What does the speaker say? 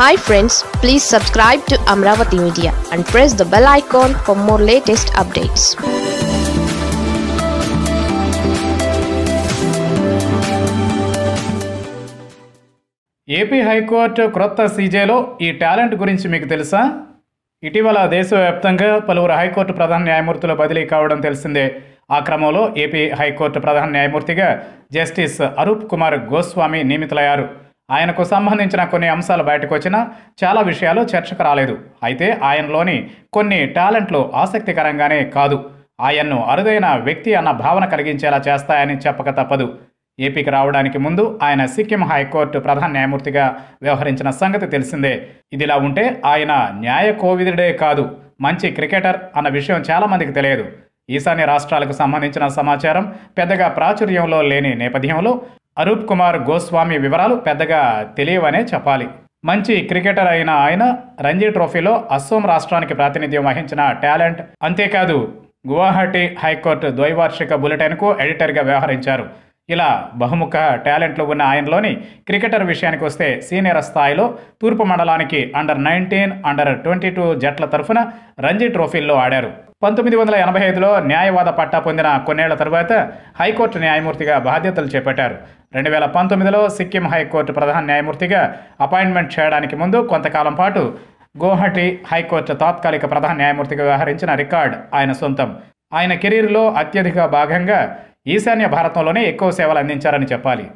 Hi friends, please subscribe to Amravati Media and press the bell icon for more latest updates. AP High Court Krota CJలో ఈ talent గురించి మీకు తెలుసా? ఇటీవల దేశవ్యాప్తంగా పలువురు హైకోర్టు ప్రధాన న్యాయమూర్తుల బదిలీ కావడం తెలిసిందే. ఆ క్రమంలో ఏపీ హైకోర్టు ప్రధాన న్యాయమూర్తిగా జస్టిస్ అరూప్ కుమార్ గోస్వామి నియమితులయ్యారు. ఆయనకు సంబంధించిన కొన్ని అంశాలు బయటకు వచ్చినా చాలా విషయాలు చర్చకు రాలేదు. అయితే ఆయనలోని కొన్ని టాలెంట్లు ఆసక్తికరంగానే కాదు, ఆయన్ను అరుదైన వ్యక్తి అన్న భావన కలిగించేలా చేస్తాయని చెప్పక తప్పదు. ఏపీకి రావడానికి ముందు ఆయన సిక్కిం హైకోర్టు ప్రధాన న్యాయమూర్తిగా వ్యవహరించిన సంగతి తెలిసిందే. ఇదిలా ఉంటే ఆయన న్యాయ కోవిదుడే కాదు, మంచి క్రికెటర్ అన్న విషయం చాలామందికి తెలియదు. ఈశాన్య రాష్ట్రాలకు సంబంధించిన సమాచారం పెద్దగా ప్రాచుర్యంలో లేని నేపథ్యంలో అరూప్ కుమార్ గోస్వామి వివరాలు పెద్దగా తెలియవనే చెప్పాలి. మంచి క్రికెటర్ అయిన ఆయన రంజీ ట్రోఫీలో అస్సోం రాష్ట్రానికి ప్రాతినిధ్యం వహించిన టాలెంట్. అంతేకాదు, గువాహటి హైకోర్టు ద్వైవార్షిక బులెటిన్కు ఎడిటర్గా వ్యవహరించారు. ఇలా బహుముఖ టాలెంట్లు ఉన్న ఆయనలోని క్రికెటర్ విషయానికి వస్తే, సీనియర్ స్థాయిలో తూర్పు మండలానికి అండర్-19, అండర్-22 జట్ల తరఫున రంజీ ట్రోఫీల్లో ఆడారు. 1985లో న్యాయవాద పట్టా పొందిన కొన్నేళ్ల తర్వాత హైకోర్టు న్యాయమూర్తిగా బాధ్యతలు చేపట్టారు. 2019లో సిక్కిం హైకోర్టు ప్రధాన న్యాయమూర్తిగా అపాయింట్మెంట్ చేయడానికి ముందు కొంతకాలం పాటు గౌహతి హైకోర్టు తాత్కాలిక ప్రధాన న్యాయమూర్తిగా వ్యవహరించిన రికార్డ్ ఆయన సొంతం. ఆయన కెరీర్లో అత్యధిక భాగంగా ఈశాన్య భారతంలోనే ఎక్కువ సేవలు అందించారని చెప్పాలి.